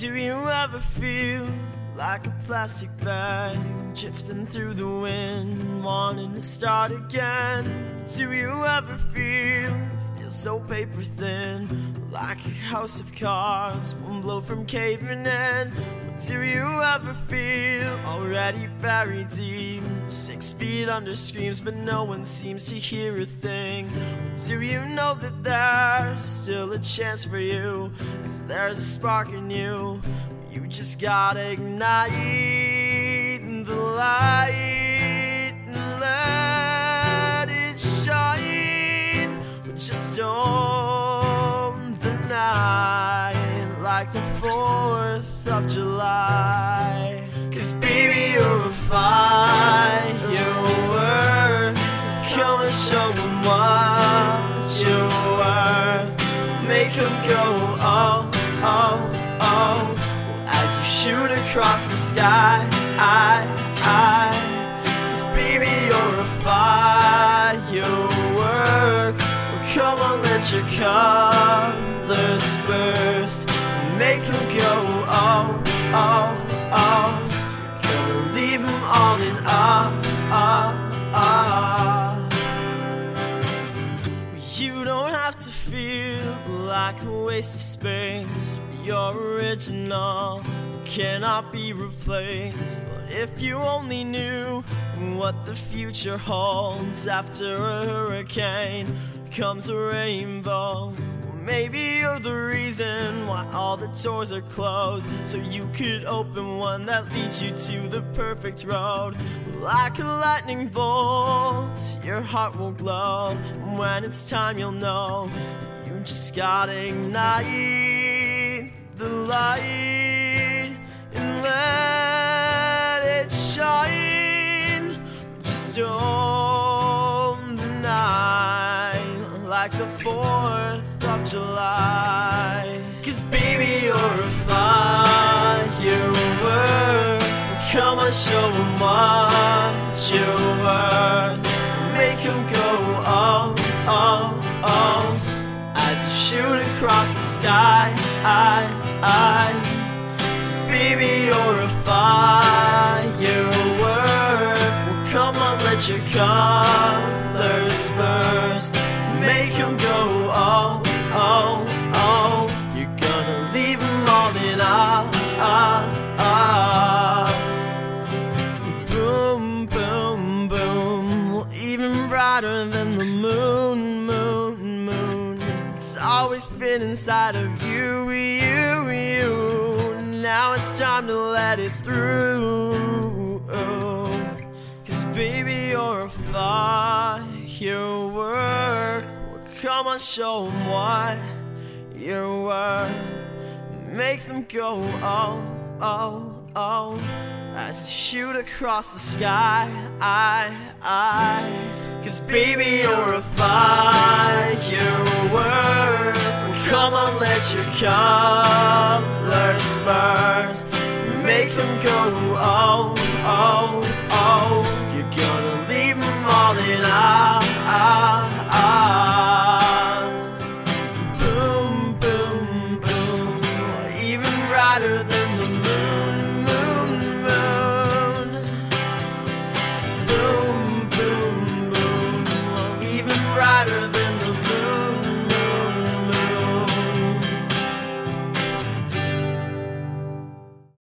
Do you ever feel like a plastic bag drifting through the wind, wanting to start again? Do you ever feel so paper thin, like a house of cards, one blow from caving in? Do you ever feel already buried deep, 6 feet under screams, but no one seems to hear a thing? Do you know that there's still a chance for you, 'cause there's a spark in you, you just gotta ignite the light and let it shine. Just own the night like the 4th of July. 'Cause baby, you're a firework. Come and show them what you're worth. Make them go oh, oh, oh, as you shoot across the sky. Cause baby, you're a firework. Well, come on, let your colors burst. Make them go oh, oh, oh. Gonna leave them all in awe. You don't have to feel like a waste of space. You're original, cannot be replaced. But if you only knew what the future holds, after a hurricane comes a rainbow. Maybe you're the reason why all the doors are closed, so you could open one that leads you to the perfect road. Like a lightning bolt, your heart will glow. When it's time, you'll know. You just gotta ignite the light and let it shine. Just own the night like the 4th of July. 'Cause baby, you're a firework. Come on, show them what you're worth. Make them go oh, oh, oh, as you shoot across the sky. 'Cause baby, you're a firework. Well, come on, let your colors burst. Make them go oh, oh, oh, you're gonna leave them all in awe, Boom, boom, boom, well, even brighter than the moon, moon, moon. It's always been inside of you, you. Now it's time to let it through. 'Cause baby, you're a firework. Come on, show them what you're worth. Make them go oh, oh, oh, as you shoot across the sky. 'Cause baby, you're a firework. Come on, let your colors burst. Make them go oh, oh, oh, you're gonna leave them all in awe. Than the moon.